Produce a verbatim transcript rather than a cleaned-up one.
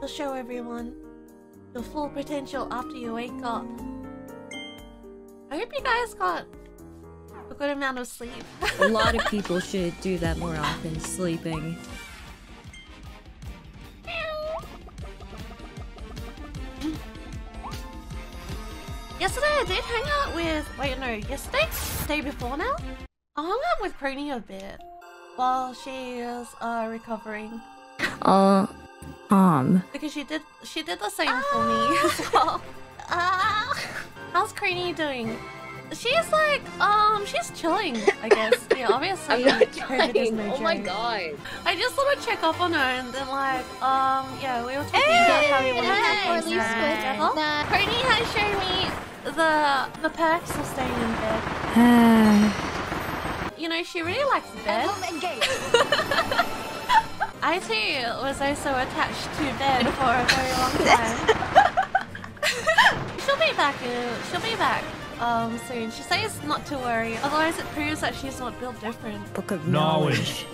You'll show everyone your full potential after you wake up. I hope you guys got a good amount of sleep. A lot of people should do that more often, sleeping. Yesterday I did hang out with... Wait, no. Yesterday? The day before now? I hung out with Crony a bit while she is uh, recovering. Uh, um. Because she did she did the same ah! for me as well. Uh, how's Crony doing? She's like, um, she's chilling, I guess. Yeah, obviously. I'm not COVID is no joke. Oh my god. I just thought I'd check up on her and then like, um, yeah, we were talking hey, about how we wanted hey, to play together. Crony has shown me the the perks of staying in bed. Uh, you know, she really likes bed. I too was also attached to bed for a very long time. She'll be back. Uh, she'll be back. Um, soon. She says not to worry, otherwise it proves that she's not built different. Book of knowledge.